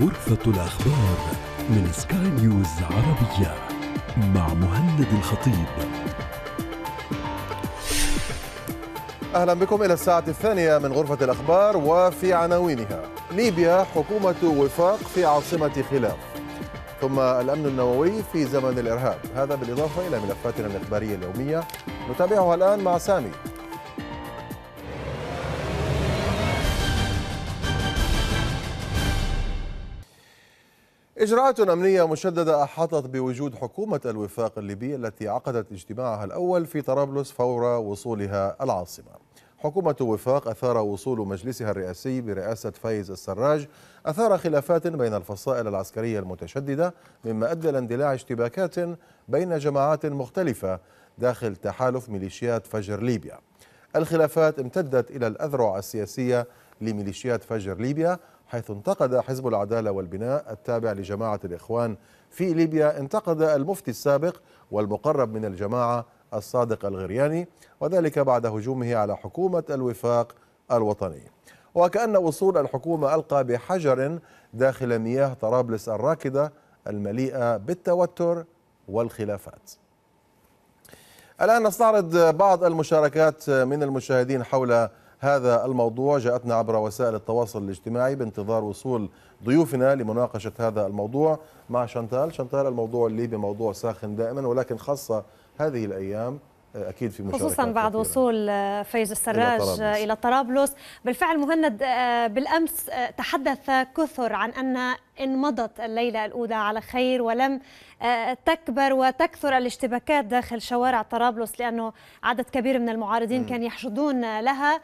غرفة الأخبار من سكاي نيوز عربية مع مهند الخطيب. أهلا بكم إلى الساعة الثانية من غرفة الأخبار وفي عناوينها: ليبيا حكومة وفاق في عاصمة خلاف، ثم الأمن النووي في زمن الإرهاب. هذا بالإضافة إلى ملفاتنا الإخبارية اليومية نتابعها الآن مع سامي. إجراءات أمنية مشددة أحاطت بوجود حكومة الوفاق الليبي التي عقدت اجتماعها الأول في طرابلس فور وصولها العاصمة. حكومة وفاق أثار وصول مجلسها الرئاسي برئاسة فايز السراج أثار خلافات بين الفصائل العسكرية المتشددة، مما أدى إلى اندلاع اشتباكات بين جماعات مختلفة داخل تحالف ميليشيات فجر ليبيا. الخلافات امتدت إلى الأذرع السياسية لميليشيات فجر ليبيا، حيث انتقد حزب العدالة والبناء التابع لجماعة الإخوان في ليبيا، انتقد المفتي السابق والمقرب من الجماعة الصادق الغرياني، وذلك بعد هجومه على حكومة الوفاق الوطني. وكأن وصول الحكومة ألقى بحجر داخل مياه طرابلس الراكدة المليئة بالتوتر والخلافات. الآن نستعرض بعض المشاركات من المشاهدين حول هذا الموضوع، جاءتنا عبر وسائل التواصل الاجتماعي بانتظار وصول ضيوفنا لمناقشة هذا الموضوع مع شانتال. شانتال، الموضوع الليبي موضوع ساخن دائما، ولكن خاصة هذه الأيام أكيد في مشاركات، خصوصا بعد وصول فايز السراج إلى طرابلس. بالفعل مهند، بالأمس تحدث كثر عن أن انمضت الليلة الأولى على خير ولم تكبر وتكثر الاشتباكات داخل شوارع طرابلس، لأنه عدد كبير من المعارضين كان يحشدون لها.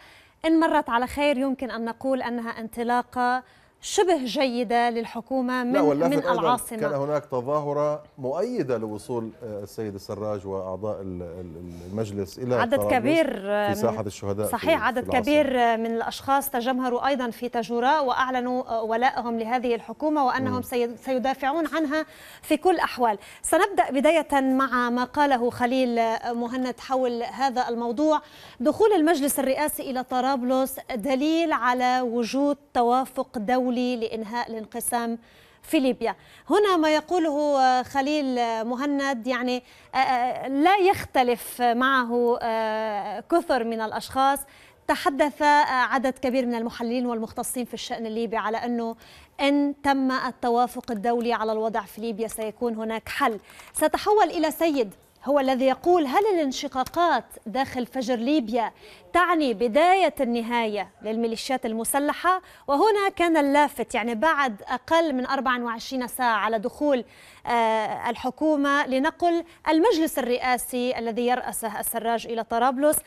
إن مرت على خير يمكن أن نقول أنها انطلاقة شبه جيدة للحكومة من العاصمة. كان هناك تظاهرة مؤيدة لوصول السيد السراج وأعضاء المجلس إلى عدد كبير في ساحة الشهداء. صحيح، عدد كبير من الأشخاص تجمهروا أيضا في تجوراء وأعلنوا ولائهم لهذه الحكومة وأنهم سيدافعون عنها في كل أحوال. سنبدأ بداية مع ما قاله خليل مهند حول هذا الموضوع. دخول المجلس الرئاسي إلى طرابلس دليل على وجود توافق دولي لإنهاء الانقسام في ليبيا. هنا ما يقوله خليل مهند يعني لا يختلف معه كثر من الأشخاص. تحدث عدد كبير من المحللين والمختصين في الشأن الليبي على أنه إن تم التوافق الدولي على الوضع في ليبيا سيكون هناك حل سيتحول إلى سيد. هو الذي يقول: هل الانشقاقات داخل فجر ليبيا تعني بداية النهاية للميليشيات المسلحة؟ وهنا كان اللافت يعني بعد أقل من 24 ساعة على دخول الحكومة، لنقل المجلس الرئاسي الذي يرأسه السراج إلى طرابلس،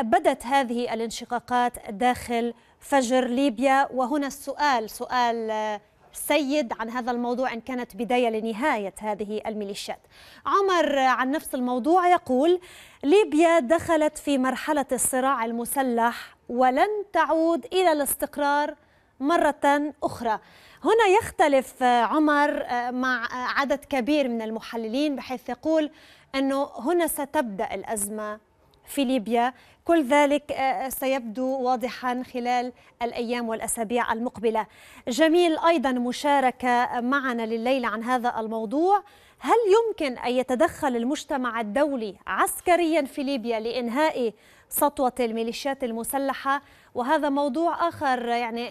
بدت هذه الانشقاقات داخل فجر ليبيا. وهنا السؤال، سؤال سيد عن هذا الموضوع إن كانت بداية لنهاية هذه الميليشيات. عمر عن نفس الموضوع يقول: ليبيا دخلت في مرحلة الصراع المسلح ولن تعود إلى الاستقرار مرة أخرى. هنا يختلف عمر مع عدد كبير من المحللين، بحيث يقول أنه هنا ستبدأ الأزمة في ليبيا، كل ذلك سيبدو واضحا خلال الأيام والأسابيع المقبلة. جميل أيضا مشاركة معنا لليلة عن هذا الموضوع: هل يمكن أن يتدخل المجتمع الدولي عسكريا في ليبيا لإنهاء سطوة الميليشيات المسلحة؟ وهذا موضوع آخر يعني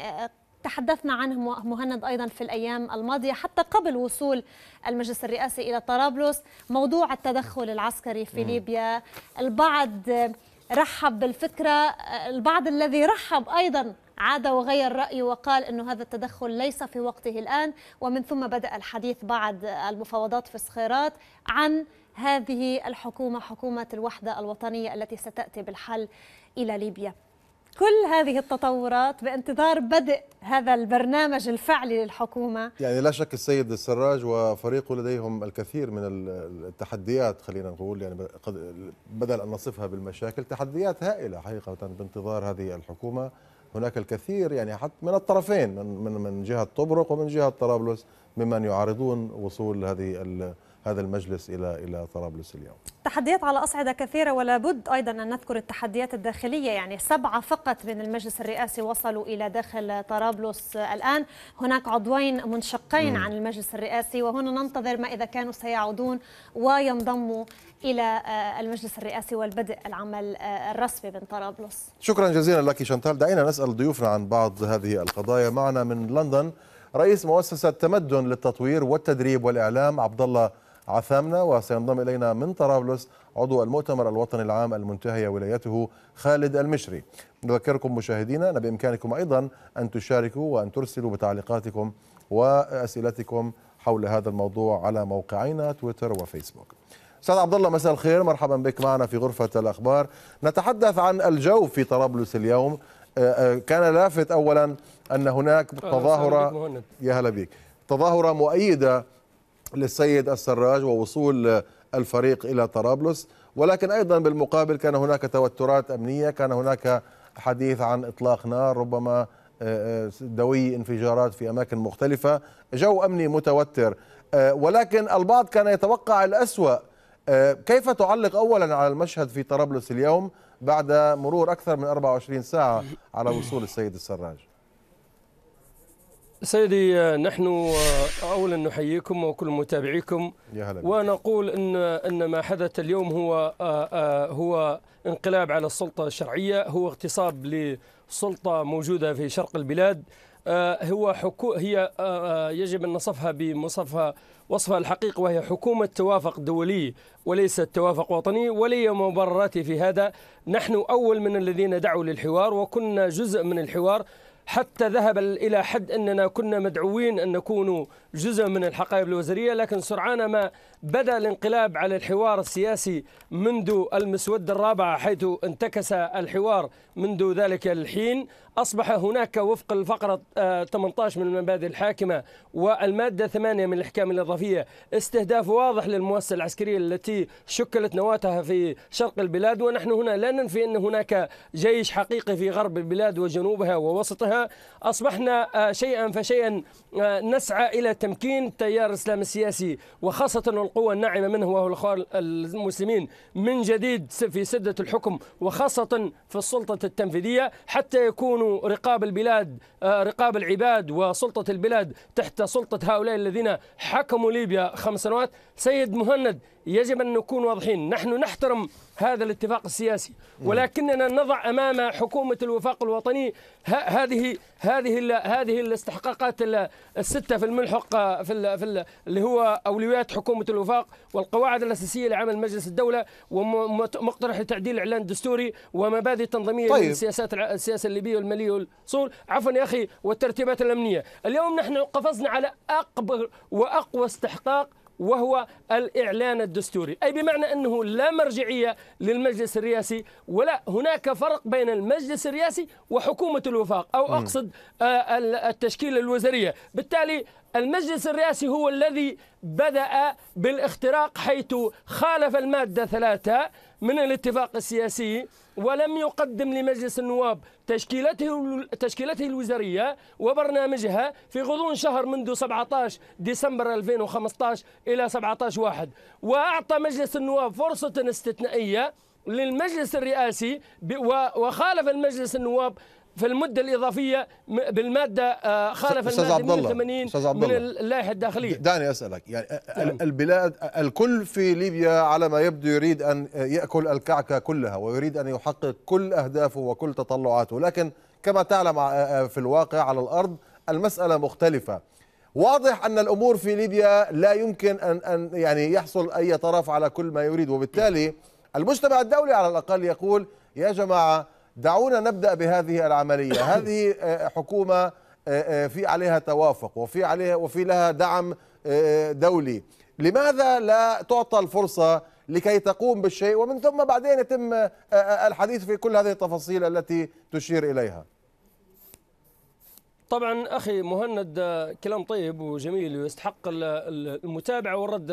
تحدثنا عنه مهند أيضا في الأيام الماضية حتى قبل وصول المجلس الرئاسي إلى طرابلس، موضوع التدخل العسكري في ليبيا. البعض رحب بالفكرة، البعض الذي رحب أيضا عاد وغير رأيه وقال أنه هذا التدخل ليس في وقته الآن. ومن ثم بدأ الحديث بعد المفاوضات في سخيرات عن هذه الحكومة، حكومة الوحدة الوطنية التي ستأتي بالحل إلى ليبيا. كل هذه التطورات بانتظار بدء هذا البرنامج الفعلي للحكومة. يعني لا شك السيد السراج وفريقه لديهم الكثير من التحديات، خلينا نقول يعني بدل أن نصفها بالمشاكل، تحديات هائلة حقيقة بانتظار هذه الحكومة. هناك الكثير يعني حتى من الطرفين، من جهة طبرق ومن جهة طرابلس، ممن يعارضون وصول هذه هذا المجلس إلى طرابلس اليوم. تحديات على أصعدة كثيرة، ولا بد أيضا أن نذكر التحديات الداخلية، يعني 7 فقط من المجلس الرئاسي وصلوا إلى داخل طرابلس الآن. هناك عضوين منشقين عن المجلس الرئاسي، وهنا ننتظر ما إذا كانوا سيعودون وينضموا إلى المجلس الرئاسي والبدء العمل الرسمي من طرابلس. شكرا جزيلا لك شانتال. دعينا نسأل ضيوفنا عن بعض هذه القضايا. معنا من لندن رئيس مؤسسة تمدن للتطوير والتدريب والإعلام عبد الله عثامنا، وسينضم إلينا من طرابلس عضو المؤتمر الوطني العام المنتهية ولايته خالد المشري. نذكركم مشاهدينا أن بإمكانكم أيضا أن تشاركوا وأن ترسلوا بتعليقاتكم وأسئلتكم حول هذا الموضوع على موقعينا تويتر وفيسبوك. أستاذ عبد الله مساء الخير، مرحبا بك معنا في غرفة الأخبار. نتحدث عن الجو في طرابلس اليوم. كان لافت أولا أن هناك تظاهرة، يا هلا بك، تظاهرة مؤيدة للسيد السراج ووصول الفريق إلى طرابلس، ولكن أيضا بالمقابل كان هناك توترات أمنية، كان هناك حديث عن إطلاق نار، ربما دوي انفجارات في أماكن مختلفة، جو أمني متوتر، ولكن البعض كان يتوقع الأسوأ. كيف تعلق أولا على المشهد في طرابلس اليوم بعد مرور أكثر من 24 ساعة على وصول السيد السراج؟ سيدي، نحن أولا نحييكم وكل متابعيكم، ونقول أن ما حدث اليوم هو انقلاب على السلطة الشرعية، هو اغتصاب لسلطة موجودة في شرق البلاد، هي يجب أن نصفها بوصفها الحقيقي، وهي حكومة توافق دولي وليس توافق وطني، ولي مبرراتي في هذا. نحن أول من الذين دعوا للحوار، وكنا جزء من الحوار حتى ذهب إلى حد أننا كنا مدعوين أن نكون جزء من الحقائب الوزارية، لكن سرعان ما بدأ الانقلاب على الحوار السياسي منذ المسودة الرابعة، حيث انتكس الحوار منذ ذلك الحين. أصبح هناك وفق الفقرة 18 من المبادئ الحاكمة والمادة 8 من الأحكام الإضافية استهداف واضح للمؤسسة العسكرية التي شكلت نواتها في شرق البلاد، ونحن هنا لا ننفي أن هناك جيش حقيقي في غرب البلاد وجنوبها ووسطها. أصبحنا شيئا فشيئا نسعى إلى تمكين تيار الإسلام السياسي وخاصة القوة الناعمة منه وهو الإخوان المسلمين من جديد في سدة الحكم، وخاصة في السلطة التنفيذية، حتى يكون رقاب العباد وسلطة البلاد تحت سلطة هؤلاء الذين حكموا ليبيا 5 سنوات. سيد مهند، يجب أن نكون واضحين، نحن نحترم هذا الاتفاق السياسي، ولكننا نضع أمام حكومة الوفاق الوطني هذه الاستحقاقات الستة في الملحق في اللي هو أولويات حكومة الوفاق والقواعد الأساسية لعمل مجلس الدولة ومقترح لتعديل الإعلان الدستوري ومبادئ تنظيمية السياسة الليبية والمالية والصول، عفوا يا أخي، والترتيبات الأمنية. اليوم نحن قفزنا على أقوى استحقاق، وهو الإعلان الدستوري، أي بمعنى أنه لا مرجعية للمجلس الرئاسي، ولا هناك فرق بين المجلس الرئاسي وحكومة الوفاق، أو أقصد التشكيل الوزارية. بالتالي المجلس الرئاسي هو الذي بدأ بالاختراق، حيث خالف المادة 3 من الاتفاق السياسي ولم يقدم لمجلس النواب تشكيلته الوزارية وبرنامجها في غضون شهر منذ 17 ديسمبر 2015 إلى 17/1، وأعطى مجلس النواب فرصة استثنائية للمجلس الرئاسي، وخالف المجلس النواب في المدة الإضافية بالمادة، خالف المادة 180 من اللائحة الداخلية. دعني أسألك، يعني البلاد الكل في ليبيا على ما يبدو يريد أن يأكل الكعكة كلها ويريد أن يحقق كل أهدافه وكل تطلعاته، لكن كما تعلم في الواقع على الأرض المسألة مختلفة. واضح أن الأمور في ليبيا لا يمكن أن يعني يحصل أي طرف على كل ما يريد، وبالتالي المجتمع الدولي على الأقل يقول يا جماعة دعونا نبدأ بهذه العملية، هذه حكومة في عليها توافق وفي لها دعم دولي، لماذا لا تعطى الفرصة لكي تقوم بالشيء ومن ثم بعدين يتم الحديث في كل هذه التفاصيل التي تشير إليها؟ طبعا أخي مهند، كلام طيب وجميل ويستحق المتابعة والرد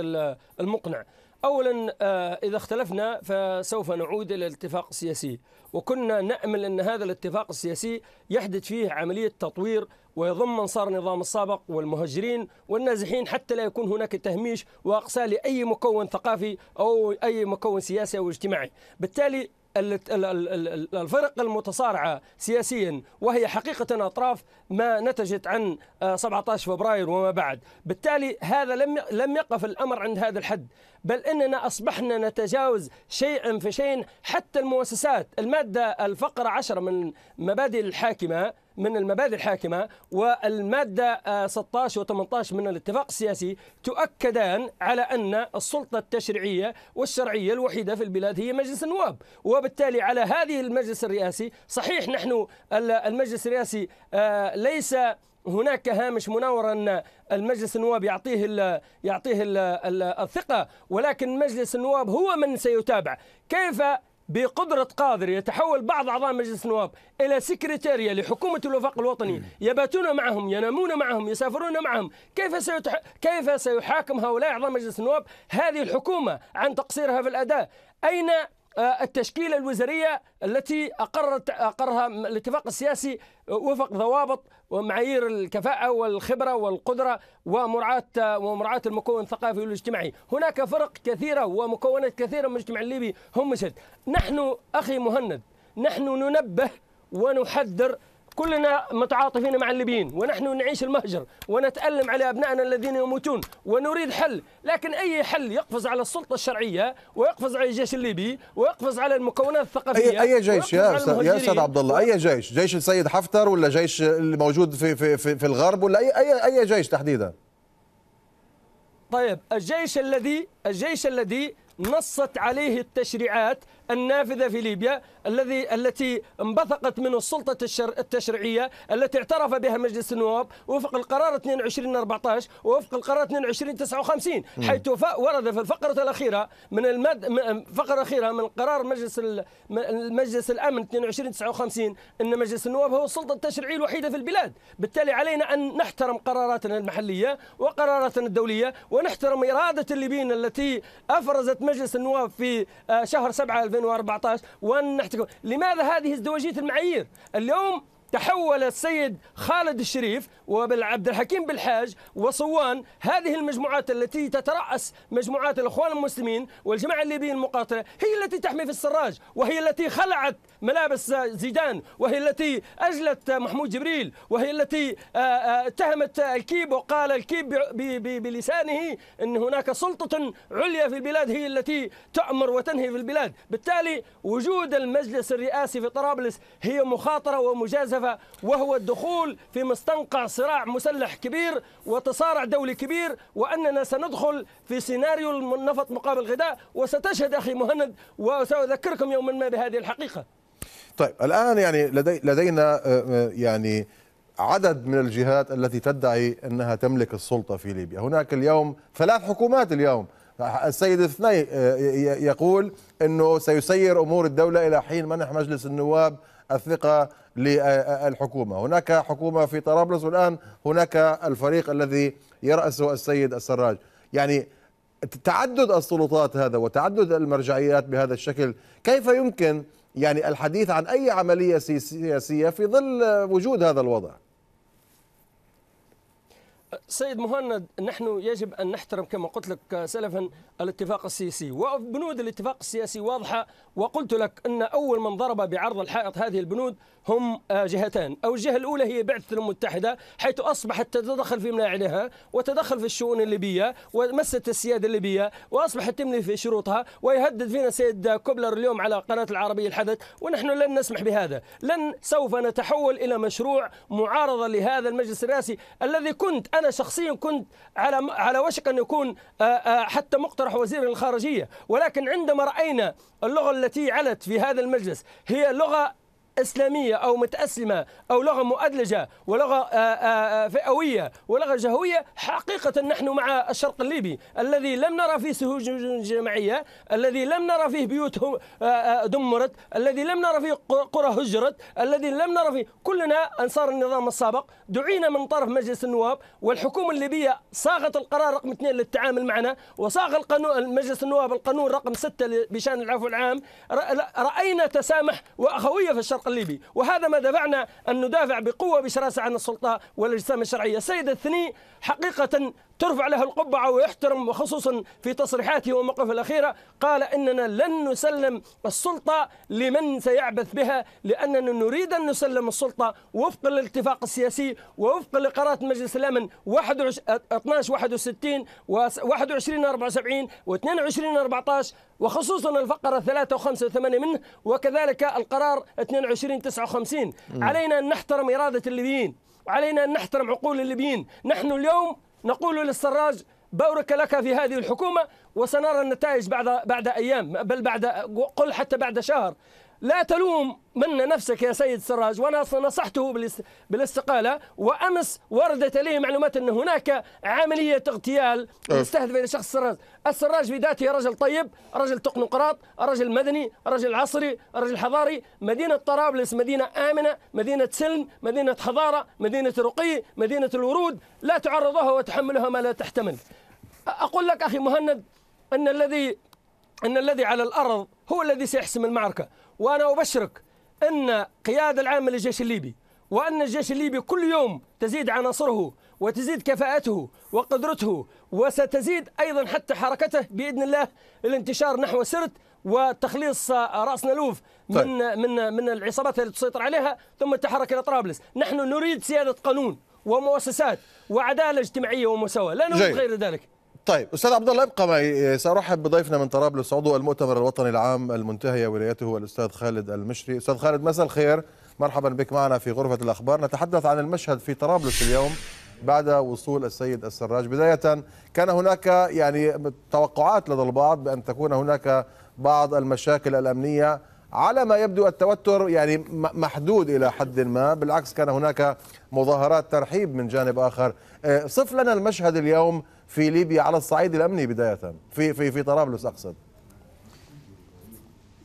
المقنع. أولا إذا اختلفنا فسوف نعود إلى الاتفاق السياسي، وكنا نأمل أن هذا الاتفاق السياسي يحدث فيه عملية تطوير ويضم أنصار النظام السابق والمهجرين والنازحين حتى لا يكون هناك تهميش وأقسى لأي مكون ثقافي أو أي مكون سياسي أو اجتماعي. بالتالي الفرق المتصارعة سياسيا وهي حقيقة أطراف ما نتجت عن 17 فبراير وما بعد، بالتالي هذا لم يقف الأمر عند هذا الحد، بل أننا أصبحنا نتجاوز شيئا فشيئا حتى المؤسسات. المادة الفقرة 10 من مبادئ الحاكمة والمادة 16 و18 من الاتفاق السياسي تؤكدان على أن السلطة التشريعية والشرعية الوحيدة في البلاد هي مجلس النواب، وبالتالي على هذه المجلس الرئاسي. صحيح نحن المجلس الرئاسي ليس هناك هامش مناورة أن المجلس النواب يعطيه الثقة، ولكن مجلس النواب هو من سيتابع. كيف بقدرة قادر يتحول بعض أعضاء مجلس النواب إلى سكرتيرية لحكومة الوفاق الوطني، يباتون معهم، ينامون معهم، يسافرون معهم، كيف سيحاكم هؤلاء أعضاء مجلس النواب هذه الحكومة عن تقصيرها في الأداء؟ أين التشكيلة الوزارية التي أقرها الاتفاق السياسي وفق ضوابط ومعايير الكفاءة والخبرة والقدرة ومراعاة المكون الثقافي والاجتماعي؟ هناك فرق كثيرة ومكونات كثيرة من المجتمع الليبي هم مشت. نحن أخي مهند، نحن ننبه ونحذر، كلنا متعاطفين مع الليبيين ونحن نعيش المهجر ونتألم على أبنائنا الذين يموتون ونريد حل، لكن أي حل يقفز على السلطة الشرعية ويقفز على الجيش الليبي ويقفز على المكونات الثقافية. أي جيش يا أستاذ عبد الله؟ أي جيش؟ جيش السيد حفتر ولا جيش الموجود في الغرب ولا أي جيش تحديدا؟ طيب الجيش الذي نصت عليه التشريعات النافذة في ليبيا، التي انبثقت من السلطة التشريعية التي اعترف بها مجلس النواب وفق القرار 2214 ووفق القرار 2259، حيث ورد في الفقرة الأخيرة من الفقرة الأخيرة من قرار مجلس الأمن 2259 أن مجلس النواب هو السلطة التشريعية الوحيدة في البلاد. بالتالي علينا أن نحترم قراراتنا المحلية وقراراتنا الدولية ونحترم إرادة الليبيين التي أفرزت مجلس النواب في شهر 7 2014. لماذا هذه ازدواجية المعايير؟ اليوم تحول السيد خالد الشريف وعبد الحكيم بالحاج وصوان، هذه المجموعات التي تترأس مجموعات الإخوان المسلمين والجماعة الليبية المقاتلة هي التي تحمي في السراج، وهي التي خلعت ملابس زيدان، وهي التي أجلت محمود جبريل، وهي التي اتهمت الكيب وقال الكيب بلسانه أن هناك سلطة عليا في البلاد هي التي تأمر وتنهي في البلاد. بالتالي وجود المجلس الرئاسي في طرابلس هي مخاطرة ومجازفة، وهو الدخول في مستنقع صراع مسلح كبير وتصارع دولي كبير، وأننا سندخل في سيناريو النفط مقابل غذاء، وستشهد أخي مهند وسأذكركم يوما ما بهذه الحقيقة. طيب الآن يعني لدينا يعني عدد من الجهات التي تدعي أنها تملك السلطة في ليبيا. هناك اليوم 3 حكومات. اليوم السيد الثني يقول أنه سيسير أمور الدولة إلى حين منح مجلس النواب الثقة للحكومة. هناك حكومة في طرابلس، والآن هناك الفريق الذي يرأسه السيد السراج. يعني تعدد السلطات هذا وتعدد المرجعيات بهذا الشكل، كيف يمكن يعني الحديث عن أي عملية سياسية في ظل وجود هذا الوضع؟ سيد مهند، نحن يجب أن نحترم كما قلت لك سلفا الاتفاق السياسي، وبنود الاتفاق السياسي واضحة، وقلت لك أن أول من ضرب بعرض الحائط هذه البنود هم جهتان. أو الجهة الأولى هي بعثة المتحدة، حيث أصبحت تتدخل في ملاعبها وتدخل في الشؤون الليبية ومست السيادة الليبية وأصبحت تملي في شروطها، ويهدد فينا السيد كوبلر اليوم على قناة العربية الحدث، ونحن لن نسمح بهذا. سوف نتحول إلى مشروع معارضة لهذا المجلس الرئاسي الذي أنا شخصيا كنت على وشك أن يكون حتى مقترح وزير الخارجية، ولكن عندما رأينا اللغة التي علت في هذا المجلس هي لغة إسلامية أو متأسلمة أو لغة مؤدلجة ولغة فئوية ولغة جهوية. حقيقة نحن مع الشرق الليبي الذي لم نرى فيه سهوج جماعية، الذي لم نرى فيه بيوتهم دمرت، الذي لم نرى فيه قرى هجرت، الذي لم نرى فيه. كلنا أنصار النظام السابق، دعينا من طرف مجلس النواب والحكومة الليبية صاغت القرار رقم 2 للتعامل معنا، وصاغ القانون مجلس النواب القانون رقم 6 بشأن العفو العام. رأينا تسامح وأخوية في الشرق الليبي، وهذا ما دفعنا أن ندافع بقوة بشراسة عن السلطة والأجسام الشرعية. السيد الثني حقيقة ترفع له القبعة ويحترم، وخصوصا في تصريحاته وموقفه الأخيرة قال إننا لن نسلم السلطة لمن سيعبث بها، لأننا نريد أن نسلم السلطة وفق الاتفاق السياسي ووفق لقرارات مجلس الأمن 1261 و2174 و2214 وخصوصا الفقرة 3 و5 و8 منه، وكذلك القرار 2259. علينا أن نحترم إرادة الليبيين وعلينا أن نحترم عقول الليبيين. نحن اليوم نقول للسراج بورك لك في هذه الحكومة، وسنرى النتائج بعد أيام، بل بعد قل حتى بعد شهر. لا تلوم من نفسك يا سيد السراج، وأنا نصحته بالاستقالة، وأمس وردت إليه معلومات أن هناك عملية اغتيال مستهدفة إلى شخص السراج. السراج بذاته رجل طيب، رجل تقنقراط، رجل مدني، رجل عصري، رجل حضاري. مدينة طرابلس مدينة آمنة، مدينة سلم، مدينة حضارة، مدينة رقي، مدينة الورود، لا تعرضها وتحملها ما لا تحتمل. أقول لك أخي مهند أن الذي على الأرض هو الذي سيحسم المعركة. وأنا أبشرك أن قيادة العامة للجيش الليبي وأن الجيش الليبي كل يوم تزيد عناصره وتزيد كفاءته وقدرته، وستزيد أيضا حتى حركته بإذن الله الانتشار نحو سرت وتخليص رأس نلوف من طيب. من العصابات التي تسيطر عليها، ثم التحرك إلى طرابلس. نحن نريد سيادة قانون ومؤسسات وعدالة اجتماعية ومساواة، لا نريد غير ذلك. طيب أستاذ عبد الله ابقى معي. سأرحب بضيفنا من طرابلس عضو المؤتمر الوطني العام المنتهية ولايته الأستاذ خالد المشري. أستاذ خالد مساء الخير، مرحبا بك معنا في غرفة الأخبار. نتحدث عن المشهد في طرابلس اليوم بعد وصول السيد السراج. بداية كان هناك يعني توقعات لدى البعض بأن تكون هناك بعض المشاكل الأمنية، على ما يبدو التوتر يعني محدود إلى حد ما، بالعكس كان هناك مظاهرات ترحيب من جانب آخر. صف لنا المشهد اليوم في ليبيا على الصعيد الأمني بداية في في في طرابلس أقصد.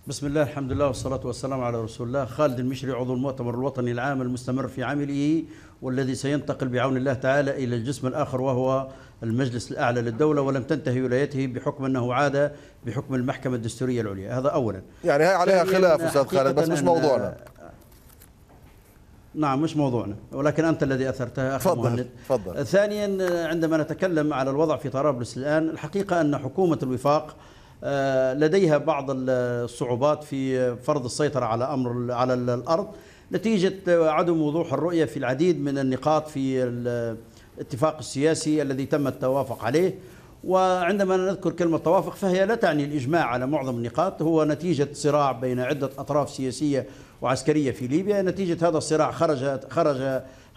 بسم الله الحمد لله والصلاة والسلام على رسول الله. خالد المشري عضو المؤتمر الوطني العام المستمر في عمله والذي سينتقل بعون الله تعالى إلى الجسم الآخر وهو المجلس الأعلى للدولة، ولم تنتهي ولايته بحكم أنه عاد بحكم المحكمة الدستورية العليا. هذا أولا، يعني هي عليها خلاف أستاذ خالد بس مش موضوعنا. نعم مش موضوعنا، ولكن أنت الذي أثرتها أخي مهند. تفضل. ثانيا، عندما نتكلم على الوضع في طرابلس الآن، الحقيقة أن حكومة الوفاق لديها بعض الصعوبات في فرض السيطرة على أمر على الأرض نتيجة عدم وضوح الرؤية في العديد من النقاط في الاتفاق السياسي الذي تم التوافق عليه. وعندما نذكر كلمة توافق فهي لا تعني الإجماع على معظم النقاط، هو نتيجة صراع بين عدة أطراف سياسية وعسكرية في ليبيا. نتيجة هذا الصراع خرج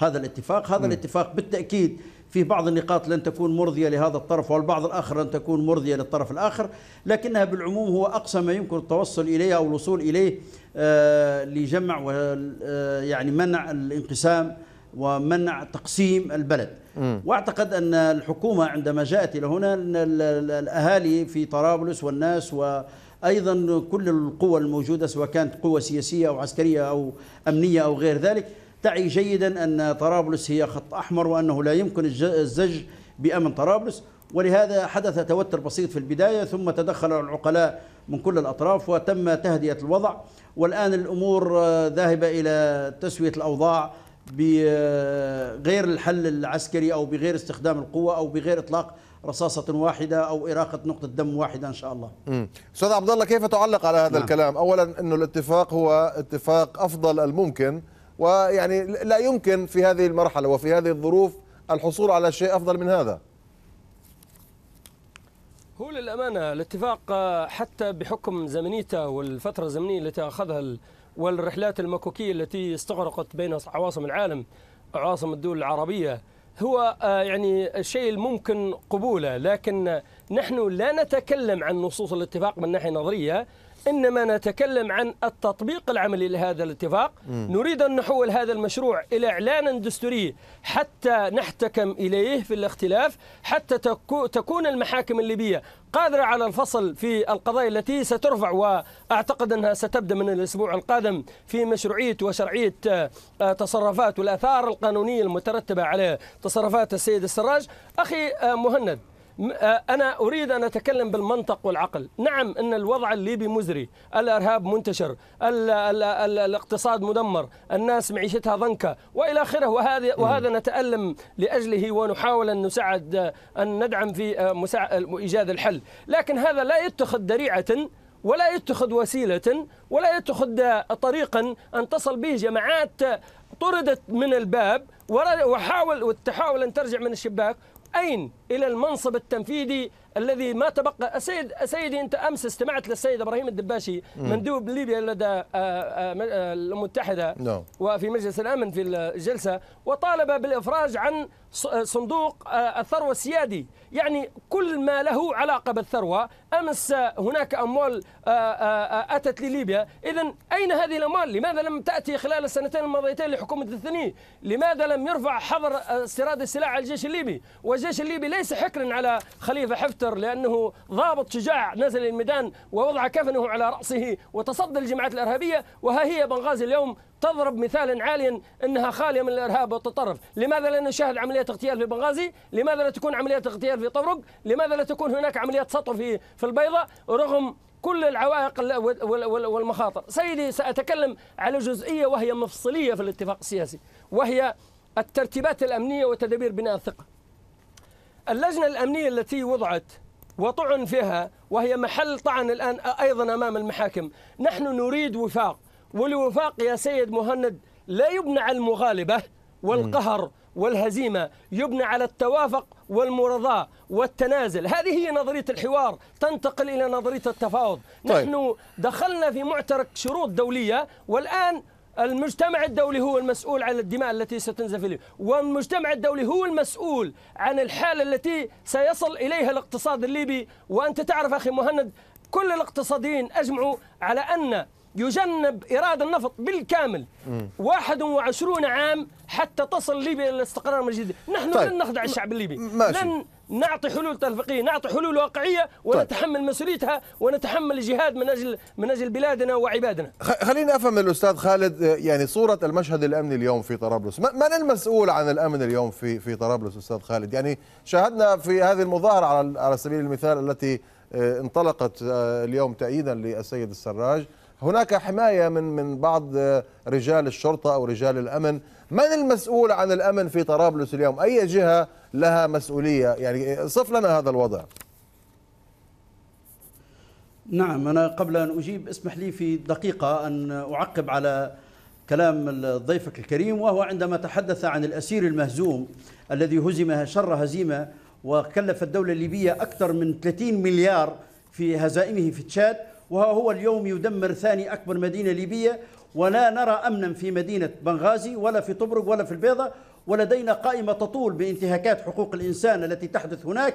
هذا الاتفاق. هذا الاتفاق بالتأكيد في بعض النقاط لن تكون مرضية لهذا الطرف، والبعض الآخر لن تكون مرضية للطرف الآخر، لكنها بالعموم هو أقصى ما يمكن التوصل إليه أو الوصول إليه لجمع يعني منع الانقسام ومنع تقسيم البلد. وأعتقد أن الحكومة عندما جاءت إلى هنا، الأهالي في طرابلس والناس وأيضا كل القوى الموجودة سواء كانت قوة سياسية أو عسكرية أو أمنية أو غير ذلك، تعي جيدا أن طرابلس هي خط أحمر وأنه لا يمكن الزج بأمن طرابلس، ولهذا حدث توتر بسيط في البداية، ثم تدخل العقلاء من كل الأطراف وتم تهدئة الوضع، والآن الأمور ذاهبة إلى تسوية الأوضاع بغير الحل العسكري أو بغير استخدام القوة أو بغير إطلاق رصاصة واحدة أو إراقة نقطة دم واحدة إن شاء الله. أستاذ عبد الله كيف تعلق على هذا الكلام؟ أولا أنه الاتفاق هو اتفاق أفضل الممكن، ويعني لا يمكن في هذه المرحلة وفي هذه الظروف الحصول على شيء أفضل من هذا. هو للأمانة الاتفاق حتى بحكم زمنيته والفترة الزمنية التي أخذها والرحلات المكوكية التي استغرقت بين عواصم العالم عواصم الدول العربية هو يعني الشيء الممكن قبوله، لكن نحن لا نتكلم عن نصوص الاتفاق من ناحية نظرية، إنما نتكلم عن التطبيق العملي لهذا الاتفاق. نريد أن نحول هذا المشروع إلى إعلان دستوري حتى نحتكم إليه في الاختلاف، حتى تكون المحاكم الليبية قادرة على الفصل في القضايا التي سترفع، وأعتقد أنها ستبدأ من الأسبوع القادم في مشروعية وشرعية تصرفات والآثار القانونية المترتبة على تصرفات السيد السراج. أخي مهند، أنا أريد أن أتكلم بالمنطق والعقل. نعم أن الوضع الليبي مزري، الإرهاب منتشر، الاقتصاد مدمر، الناس معيشتها ضنكة وإلى آخره، وهذا نتألم لأجله ونحاول أن نساعد، أن ندعم في إيجاد الحل، لكن هذا لا يتخذ ذريعة ولا يتخذ وسيلة ولا يتخذ طريقا أن تصل به جماعات طردت من الباب وتحاول أن ترجع من الشباك. أين إلى المنصب التنفيذي الذي ما تبقى؟ سيدي أنت أمس استمعت للسيد إبراهيم الدباشي مندوب ليبيا لدى الأمم المتحدة وفي مجلس الأمن في الجلسة، وطالب بالإفراج عن صندوق الثروة السيادي، يعني كل ما له علاقة بالثروة. أمس هناك أموال أتت لليبيا، إذن أين هذه الأموال؟ لماذا لم تأتي خلال السنتين الماضيتين لحكومة الثني؟ لماذا لم يرفع حظر استيراد السلاح على الجيش الليبي؟ والجيش الليبي ليس حكرا على خليفة حفتر، لأنه ضابط شجاع نزل الميدان ووضع كفنه على رأسه وتصدى الجماعات الإرهابية، وها هي بنغازي اليوم تضرب مثالا عاليا أنها خالية من الإرهاب والتطرف. لماذا لا نشاهد عمليات اغتيال في بنغازي؟ لماذا لا تكون عمليات اغتيال في طبرق؟ لماذا لا تكون هناك عمليات سطو في البيضة رغم كل العوائق والمخاطر؟ سيدي، سأتكلم على جزئية وهي مفصلية في الاتفاق السياسي، وهي الترتيبات الأمنية وتدابير بناء الثقة. اللجنة الأمنية التي وضعت وطعن فيها، وهي محل طعن الآن أيضا أمام المحاكم. نحن نريد وفاق، والوفاق يا سيد مهند لا يبنى على المغالبة والقهر والهزيمة، يبنى على التوافق والمرضاة والتنازل. هذه هي نظرية الحوار، تنتقل إلى نظرية التفاوض. طيب. نحن دخلنا في معترك شروط دولية، والآن المجتمع الدولي هو المسؤول عن الدماء التي ستنزف لي، والمجتمع الدولي هو المسؤول عن الحالة التي سيصل إليها الاقتصاد الليبي. وأنت تعرف أخي مهند، كل الاقتصاديين أجمعوا على أن يجنب إيراد النفط بالكامل 21 عام حتى تصل ليبيا إلى الاستقرار الجديد. نحن طيب. لن نخدع الشعب الليبي، لن نعطي حلول تلفقية، نعطي حلول واقعية ونتحمل طيب. مسؤوليتها ونتحمل الجهاد من أجل بلادنا وعبادنا. خلينا أفهم الأستاذ خالد، يعني صورة المشهد الأمني اليوم في طرابلس، من المسؤول عن الأمن اليوم في طرابلس أستاذ خالد؟ يعني شاهدنا في هذه المظاهرة على سبيل المثال التي انطلقت اليوم تأييدا للسيد السراج، هناك حماية من بعض رجال الشرطة أو رجال الأمن. من المسؤول عن الأمن في طرابلس اليوم؟ أي جهة لها مسؤولية؟ يعني صف لنا هذا الوضع. نعم، أنا قبل أن أجيب اسمح لي في دقيقة أن أعقب على كلام ضيفك الكريم، وهو عندما تحدث عن الأسير المهزوم الذي هزم شر هزيمة وكلف الدولة الليبية أكثر من 30 مليار في هزائمه في تشاد، وهو اليوم يدمر ثاني أكبر مدينة ليبية، ولا نرى أمنا في مدينة بنغازي ولا في طبرق ولا في البيضة، ولدينا قائمة تطول بانتهاكات حقوق الإنسان التي تحدث هناك.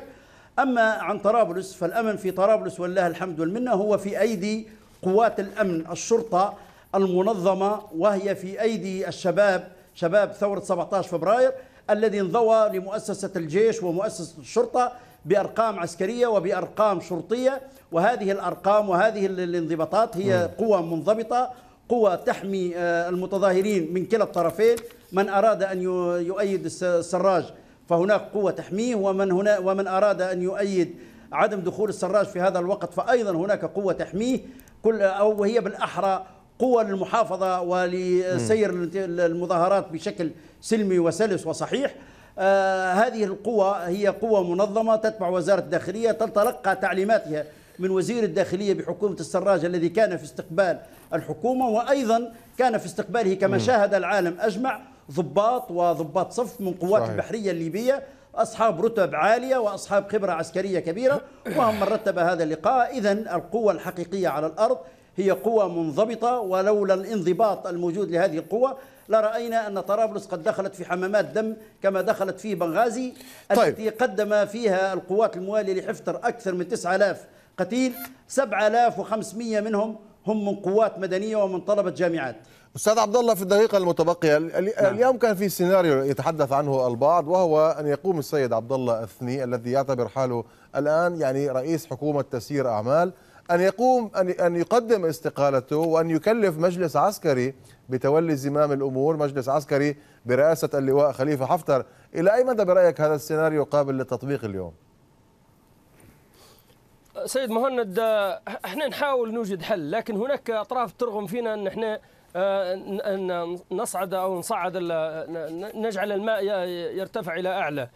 أما عن طرابلس، فالأمن في طرابلس والله الحمد والمنة هو في أيدي قوات الأمن، الشرطة المنظمة، وهي في أيدي الشباب، شباب ثورة 17 فبراير الذي انضوى لمؤسسة الجيش ومؤسسة الشرطة بأرقام عسكرية وبأرقام شرطية، وهذه الأرقام وهذه الانضباطات هي قوة منضبطة، قوة تحمي المتظاهرين من كلا الطرفين. من أراد أن يؤيد السراج فهناك قوة تحميه، ومن أراد أن يؤيد عدم دخول السراج في هذا الوقت فأيضا هناك قوة تحميه، أو هي بالأحرى قوة للمحافظة ولسير المظاهرات بشكل سلمي وسلس وصحيح. هذه القوة هي قوة منظمة تتبع وزارة الداخلية، تتلقى تعليماتها من وزير الداخلية بحكومة السراج الذي كان في استقبال الحكومة، وأيضا كان في استقباله كما شاهد العالم أجمع ضباط وضباط صف من قوات صحيح. البحرية الليبية، أصحاب رتب عالية وأصحاب خبرة عسكرية كبيرة، وهم من رتب هذا اللقاء. إذن القوة الحقيقية على الأرض هي قوة منضبطة، ولولا الانضباط الموجود لهذه القوة لرأينا أن طرابلس قد دخلت في حمامات دم كما دخلت في بنغازي. طيب. التي قدم فيها القوات الموالية لحفتر أكثر من 9000 قتيل، 7500 منهم هم من قوات مدنية ومن طلبة جامعات. أستاذ عبد الله، في الدقيقة المتبقية اليوم كان في سيناريو يتحدث عنه البعض، وهو أن يقوم السيد عبد الله الثني الذي يعتبر حاله الآن يعني رئيس حكومة تسيير أعمال، أن يقوم أن يقدم استقالته وأن يكلف مجلس عسكري بتولي زمام الأمور، مجلس عسكري برئاسة اللواء خليفة حفتر. إلى أي مدى برأيك هذا السيناريو قابل للتطبيق اليوم؟ سيد مهند، احنا نحاول نوجد حل، لكن هناك أطراف ترغم فينا أن احنا نصعد أو نصعد، نجعل الماء يرتفع إلى أعلى.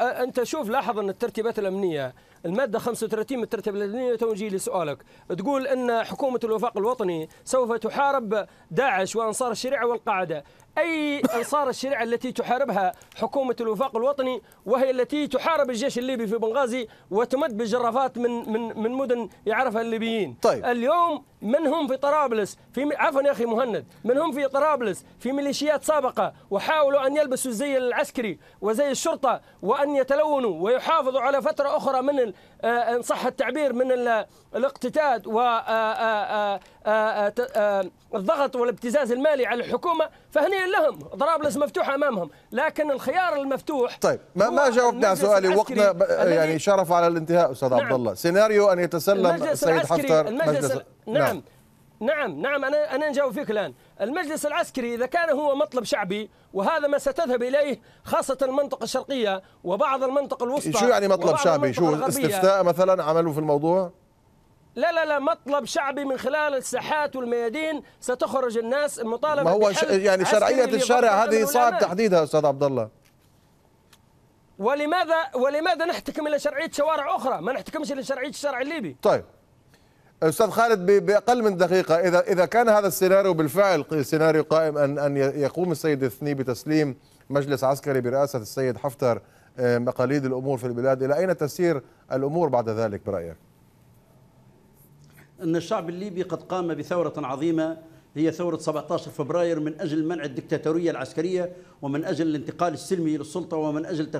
أنت شوف، لاحظ أن الترتيبات الأمنية المادة 35 من الترتيب الأمنية، تونجي لسؤالك، تقول أن حكومة الوفاق الوطني سوف تحارب داعش وأنصار الشريعة والقاعدة. أي أنصار الشريعة التي تحاربها حكومة الوفاق الوطني، وهي التي تحارب الجيش الليبي في بنغازي وتمد بالجرافات من مدن يعرفها الليبيين. طيب. اليوم من هم في طرابلس، عفوا يا أخي مهند، من هم في طرابلس في ميليشيات سابقة وحاولوا أن يلبسوا الزي العسكري وزي الشرطة وأن يتلونوا ويحافظوا على فترة أخرى من إن صح التعبير من الاقتتاد والضغط والابتزاز المالي على الحكومة، فهنيئا لهم، طرابلس مفتوحة أمامهم، لكن الخيار المفتوح. طيب، ما جاوبنا على سؤالي، وقتنا يعني شرف على الانتهاء أستاذ عبد الله. سيناريو أن يتسلم السيد حفتر المجلس. نعم نعم نعم، أنا نجاوب فيك الآن. المجلس العسكري إذا كان هو مطلب شعبي، وهذا ما ستذهب إليه خاصة المنطقة الشرقية وبعض المنطقة الوسطى. شو يعني مطلب شعبي؟ شو استفتاء مثلا عملوا في الموضوع؟ لا لا لا، مطلب شعبي من خلال الساحات والميادين ستخرج الناس المطالبة. ما هو يعني شرعية الشارع هذه صعب تحديدها أستاذ عبد الله. ولماذا نحتكم إلى شرعية شوارع أخرى؟ ما نحتكمش إلى شرعية الشارع الليبي. طيب أستاذ خالد، بأقل من دقيقة، إذا كان هذا السيناريو بالفعل سيناريو قائم، أن يقوم السيد الثني بتسليم مجلس عسكري برئاسة السيد حفتر مقاليد الأمور في البلاد، إلى أين تسير الأمور بعد ذلك برأيك؟ أن الشعب الليبي قد قام بثورة عظيمة، هي ثورة 17 فبراير، من أجل منع الدكتاتورية العسكرية، ومن أجل الانتقال السلمي للسلطة، ومن أجل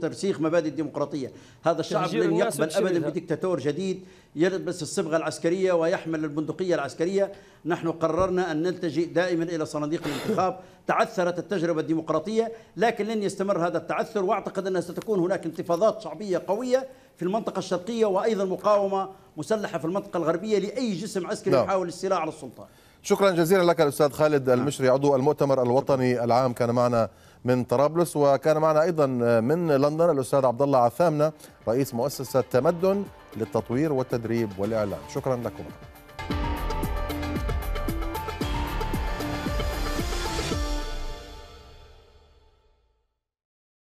ترسيخ مبادئ الديمقراطية. هذا الشعب لن يقبل أبدا بدكتاتور جديد يلبس الصبغة العسكرية ويحمل البندقية العسكرية. نحن قررنا أن نلتجئ دائما إلى صناديق الانتخاب. تعثرت التجربة الديمقراطية، لكن لن يستمر هذا التعثر، وأعتقد أنها ستكون هناك انتفاضات شعبية قوية في المنطقة الشرقية، وأيضا مقاومة مسلحة في المنطقة الغربية لأي جسم عسكري يحاول الاستيلاء على السلطة. شكرا جزيلا لك الأستاذ خالد المشري، عضو المؤتمر الوطني العام، كان معنا من طرابلس. وكان معنا أيضا من لندن الأستاذ عبد الله عثامنة، رئيس مؤسسة تمدن للتطوير والتدريب والإعلام. شكرا لكم.